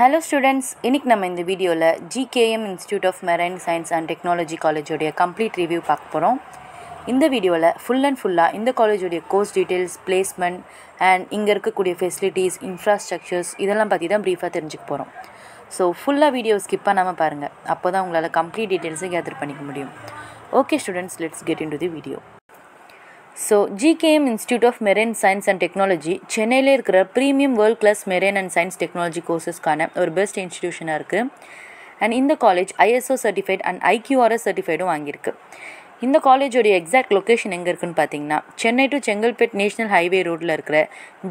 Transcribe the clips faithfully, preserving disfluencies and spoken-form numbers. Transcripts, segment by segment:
Hello students, இன்னைக்கு நம்ம இந்த வீடியோல G K M Institute of Marine Science and Technology College உடைய complete review பார்க்க போறோம். இந்த வீடியோல full and full-ஆ இந்த காலேஜ் உடைய course details, placement and இங்க இருக்கக்கூடிய facilities, infrastructures இதெல்லாம் பத்தி தான் brief-ஆ தெரிஞ்சுக்க போறோம். So full-ஆ வீடியோ skip பண்ணாம பாருங்க. அப்பதான் உங்களால complete details gather பண்ணிக்க முடியும். Okay students, let's get into the video. So G K M Institute of Marine Science and Technology சென்னையில் இருக்கிற premium world class marine and science technology courses-கான ஒரு best institution-ஆ இருக்கு. And இந்த college I S O certified and I Q R S certified-உம் வாங்கியிருக்கு. இந்த காலேஜோட exact location எங்க இருக்குன்னு பாத்தீங்கன்னா Chennai to Chengalpet national highway ரோட்ல இருக்கிற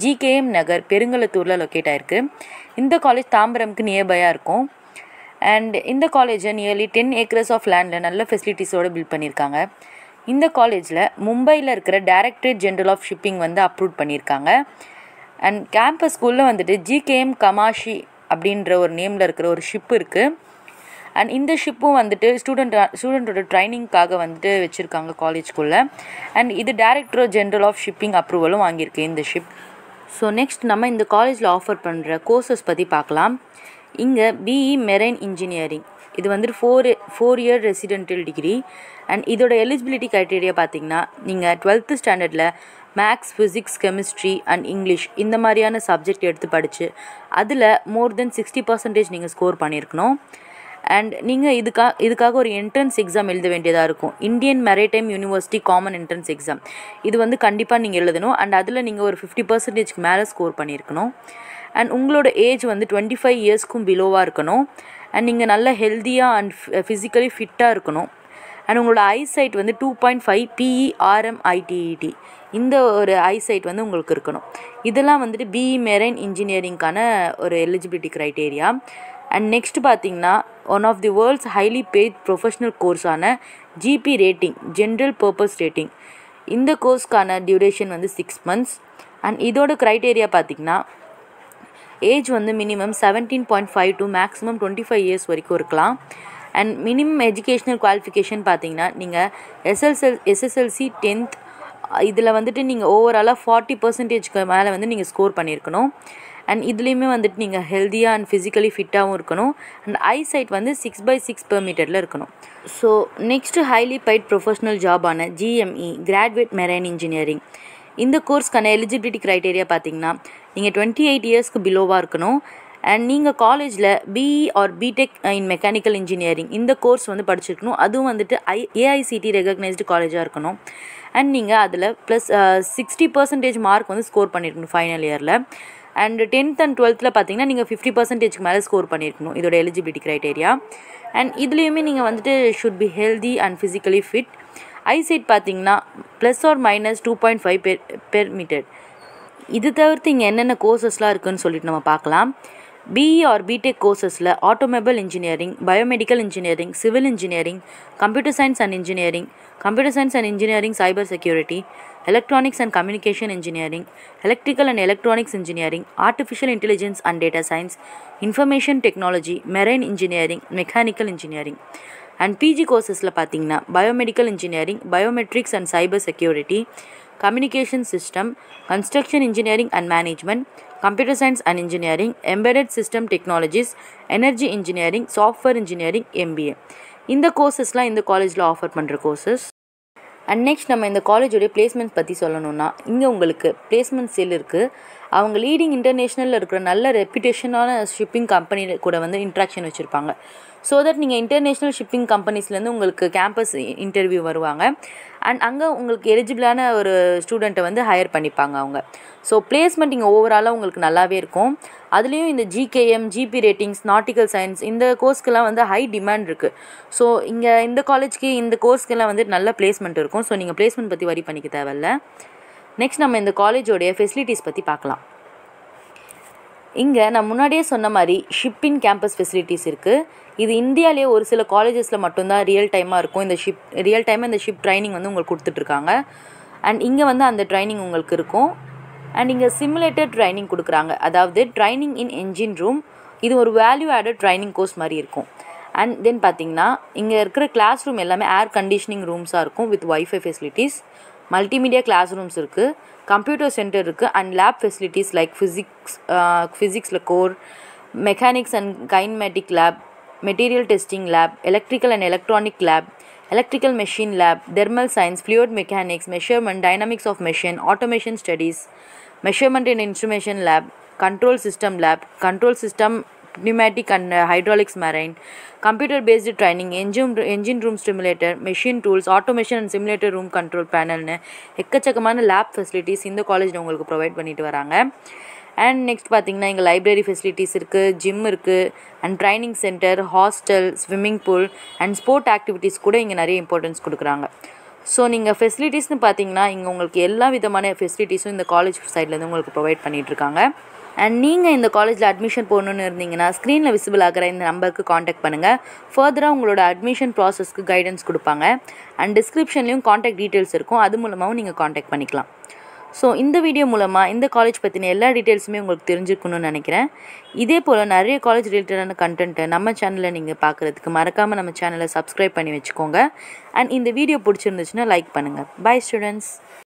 G K M நகர் பெருங்கலத்தூர்ல லொகேட் ஆயிருக்கு. இந்த காலேஜ் தாம்பரம்க்கு நியர்பையா இருக்கும். And இந்த காலேஜை nearly ten acres of landல நல்ல ஃபெசிலிட்டிஸோட பில்ட் பண்ணிருக்காங்க. இந்த காலேஜில் மும்பையில் இருக்கிற டைரக்டரேட் ஜெனரல் ஆஃப் ஷிப்பிங் வந்து அப்ரூவ் பண்ணியிருக்காங்க. அண்ட் கேம்பஸ் ஸ்கூலில் வந்துட்டு ஜிகேஎம் கமாஷி அப்படின்ற ஒரு நேமில் இருக்கிற ஒரு ஷிப்பு இருக்குது. அண்ட் இந்த ஷிப்பும் வந்துட்டு ஸ்டூடெண்ட் ஸ்டூடெண்ட்டோட ட்ரைனிங்காக வந்துட்டு வச்சுருக்காங்க காலேஜ்குள்ளே. அண்ட் இது டைரக்டர் ஜெனரல் ஆஃப் ஷிப்பிங் அப்ரூவலும் வாங்கியிருக்கு இந்த ஷிப். ஸோ நெக்ஸ்ட் நம்ம இந்த காலேஜில் ஆஃபர் பண்ணுற கோர்சஸ் பற்றி பார்க்கலாம். இங்கே B E மெரைன் இன்ஜினியரிங் இது வந்துட்டு four four year residential degree. And இதோட எலிஜிபிலிட்டி க்ரைட்டீரியா பார்த்திங்கன்னா நீங்கள் டுவெல்த்து ஸ்டாண்டர்டில் maths, physics, chemistry and English இந்த மாதிரியான சப்ஜெக்ட் எடுத்து படித்து அதில் மோர் தென் சிக்ஸ்டி பர்சன்டேஜ் நீங்கள் ஸ்கோர் பண்ணியிருக்கணும். அண்ட் நீங்கள் இதுக்காக இதுக்காக ஒரு என்ட்ரன்ஸ் எக்ஸாம் எழுத வேண்டியதாக இருக்கும். Indian maritime university common entrance exam இது வந்து கண்டிப்பாக நீங்கள் எழுதணும். அண்ட் அதில் நீங்கள் ஒரு ஃபிஃப்டி பர்சன்டேஜ்க்கு மேலே ஸ்கோர் பண்ணியிருக்கணும். அண்ட் உங்களோட ஏஜ் வந்து டுவெண்ட்டி ஃபைவ் இயர்ஸ்க்கும் பிலோவாக இருக்கணும். அண்ட் நீங்கள் நல்லா ஹெல்த்தியாக அண்ட் ஃபிசிக்கலி ஃபிட்டாக இருக்கணும். அண்ட் உங்களோட ஐசைட் வந்து டூ பாயிண்ட் ஃபைவ் பிஇஆர்எம்ஐடிஇடி இந்த ஒரு ஐசைட் வந்து உங்களுக்கு இருக்கணும். இதெல்லாம் வந்துட்டு B E மெரைன் இன்ஜினியரிங்கான ஒரு எலிஜிபிலிட்டி க்ரைட்டேரியா. அண்ட் நெக்ஸ்ட் பார்த்திங்கன்னா one of the world's highly paid professional கோர்ஸான G P rating general purpose rating இந்த கோர்ஸ்க்கான டியூரேஷன் வந்து சிக்ஸ் மந்த்ஸ். அண்ட் இதோட க்ரைட்டேரியா பார்த்திங்கன்னா ஏஜ் வந்து minimum seventeen point five to maximum twenty five years வரைக்கும் இருக்கலாம். அண்ட் மினிமம் எஜுகேஷ்னல் குவாலிஃபிகேஷன் பார்த்திங்கன்னா நீங்கள் எஸ்எஸ்எல் எஸ்எஸ்எல்சி டென்த் இதில் வந்துட்டு நீங்கள் ஓவராலாக ஃபார்ட்டி பர்சன்டேஜ்க்கு மேலே வந்து நீங்கள் ஸ்கோர் பண்ணியிருக்கணும். அண்ட் இதுலேயுமே வந்துட்டு நீங்கள் ஹெல்த்தியாக அண்ட் ஃபிசிக்கலி ஃபிட்டாகவும் இருக்கணும். அண்ட் ஐசைட் வந்து சிக்ஸ் பை சிக்ஸ் பெர் மீட்டரில் இருக்கணும். So next highly paid professional ஜாபான G M E graduate marine engineering இந்த கோர்ஸ்க்கான எலிஜிபிலிட்டி க்ரைட்டேரியா பார்த்திங்கன்னா நீங்கள் டுவெண்ட்டி எயிட் இயர்ஸ்க்கு பிலோவாக இருக்கணும். அண்ட் நீங்கள் காலேஜில் B E or BTech in mechanical engineering இந்த கோர்ஸ் வந்து படிச்சிருக்கணும். அதுவும் வந்துட்டு ஐ A I C T recognised காலேஜாக இருக்கணும். அண்ட் நீங்கள் அதில் ப்ளஸ் சிக்ஸ்டி பர்சன்டேஜ் மார்க் வந்து ஸ்கோர் பண்ணியிருக்கணும் ஃபைனல் இயரில். அண்ட் டென்த் அண்ட் டுவெல்த்தில் பார்த்திங்கன்னா நீங்கள் ஃபிஃப்டி பர்சன்டேஜ்க்கு மேலே ஸ்கோர் பண்ணியிருக்கணும் இதோட எலிஜிபிலிட்டி க்ரைட்டேரியா. அண்ட் இதுலேயுமே நீங்கள் வந்துட்டு should be healthy and physically fit. Eyesight பார்த்திங்கன்னா plus or minus two point five per per metre. இது தவிர்த்து இங்கே என்னென்ன கோர்சஸ்லாம் இருக்குதுன்னு சொல்லிட்டு நம்ம பார்க்கலாம். B E ஆர் BTech கோர்சஸில் automobile engineering, biomedical engineering, civil engineering, computer science and engineering, computer science and engineering cyber security, electronics and communication engineering, electrical and electronics engineering, artificial intelligence and data science, information technology, marine engineering, mechanical engineering. And P G கோர்சஸில் பார்த்திங்கன்னா biomedical engineering, biometrics and cyber security, communication system, construction engineering and management, computer science and engineering, embedded system technologies, energy engineering, software engineering, M B A இந்த கோர்சஸ்லாம் இந்த காலேஜில் offer பண்ணுற courses. And next நம்ம இந்த காலேஜோடைய placements பற்றி சொல்லணும்னா இங்கே உங்களுக்கு பிளேஸ்மெண்ட் செல் இருக்குது. அவங்க லீடிங் இன்டர்நேஷ்னலில் இருக்கிற நல்ல ரெப்யூட்டேஷனான ஷிப்பிங் கம்பெனியில் கூட வந்து இன்ட்ராக்ஷன் வச்சுருப்பாங்க. ஸோ தட் நீங்கள் இன்டர்நேஷ்னல் ஷிப்பிங் கம்பெனிஸ்லேருந்து உங்களுக்கு கேம்பஸ் இன்டர்வியூ வருவாங்க. அண்ட் அங்கே உங்களுக்கு எலிஜிபிளான ஒரு ஸ்டூடெண்ட்டை வந்து ஹையர் பண்ணிப்பாங்க அவங்க. ஸோ பிளேஸ்மெண்ட் இங்கே ஓவராலாக உங்களுக்கு நல்லாவே இருக்கும். அதுலேயும் இந்த G K M, G P ratings, nautical science இந்த கோர்ஸ்க்கெல்லாம் வந்து ஹை டிமாண்ட் இருக்குது. ஸோ இங்கே இந்த காலேஜ்க்கு இந்த கோர்ஸ்க்கெல்லாம் வந்து நல்ல பிளேஸ்மெண்ட் இருக்கும். ஸோ நீங்கள் பிளேஸ்மெண்ட் பற்றி வரி பண்ணிக்க தேவையில்லை. நெக்ஸ்ட் நம்ம இந்த காலேஜோடைய ஃபெசிலிட்டிஸ் பற்றி பார்க்கலாம். இங்கே நான் முன்னாடியே சொன்ன மாதிரி ஷிப்பிங் கேம்பஸ் ஃபெசிலிட்டிஸ் இருக்குது. இது இந்தியாவிலே ஒரு சில காலேஜஸில் மட்டும்தான் ரியல் டைமாக இருக்கும். இந்த ஷிப் ரியல் டைமாக இந்த ஷிப் ட்ரைனிங் வந்து உங்களுக்கு கொடுத்துட்ருக்காங்க. அண்ட் இங்கே வந்து அந்த ட்ரைனிங் உங்களுக்கு இருக்கும். அண்ட் இங்கே சிமுலேட்டட் ட்ரைனிங் கொடுக்குறாங்க. அதாவது ட்ரைனிங் இன் என்ஜின் ரூம் இது ஒரு வேல்யூ ஆடட் ட்ரைனிங் கோர்ஸ் மாதிரி இருக்கும். அண்ட் தென் பார்த்திங்கன்னா இங்கே இருக்கிற கிளாஸ் ரூம் எல்லாமே ஏர் கண்டிஷனிங் ரூம்ஸாக இருக்கும் with wifi facilities. Multimedia class rooms இருக்குது. கம்ப்யூட்டர் சென்டர் இருக்குது. And lab facilities like physics ஃபிசிக்ஸில் core, Mechanics and Kinetic Lab, Material Testing Lab, Electrical and Electronic Lab, Electrical Machine Lab, Thermal Science, Fluid Mechanics, Measurement, Dynamics of Machine, Automation Studies, Measurement and Instrumentation Lab, Control System Lab, Control System, Pneumatic and uh, Hydraulics Marine, Computer Based Training, Engine, engine Room Simulator, Machine Tools, Automation and Simulator Room Control Panel ने एककचकमान lab facilities इंदो college ने उंगल को provide पनीट वरांगे. And next पातिंग ना इंगल library facilities इरके, gym इरके, and training center, hostel, swimming pool, and sport activities कुडे इंगे नारी importance कुड़ करांगे. So निंगा facilities ने पातिंग ना इंगल उंगल के एल्ला विधमाने facilities इंदो college side लेने उंगल को provide पनीट रकांगे. And நீங்கள் இந்த காலேஜில் அட்மிஷன் போகணுன்னு இருந்தீங்கன்னா ஸ்க்ரீனில் விசிபிள் ஆகிற இந்த நம்பருக்கு காண்டாக்ட் பண்ணுங்கள். ஃபர்தராக உங்களோட அட்மிஷன் ப்ராசஸ்க்கு கைடன்ஸ் கொடுப்பாங்க. அண்ட் டிஸ்கிரிப்ஷன்லேயும் காண்டாக்ட் டீட்டெயில்ஸ் இருக்கும், அது மூலமாகவும் நீங்கள் காண்டாக்ட் பண்ணிக்கலாம். ஸோ இந்த வீடியோ மூலமாக இந்த காலேஜ் பற்றின எல்லா டீட்டெயில்ஸுமே உங்களுக்கு தெரிஞ்சுக்கணும்னு நினைக்கிறேன். இதே போல் நிறைய காலேஜ் ரிலேட்டடான கண்டென்ட்டை நம்ம சேனலில் நீங்கள் பார்க்குறதுக்கு மறக்காமல் நம்ம சேனலை சப்ஸ்கிரைப் பண்ணி வச்சுக்கோங்க. அண்ட் இந்த வீடியோ பிடிச்சிருந்துச்சுன்னா லைக் பண்ணுங்கள். Bye students.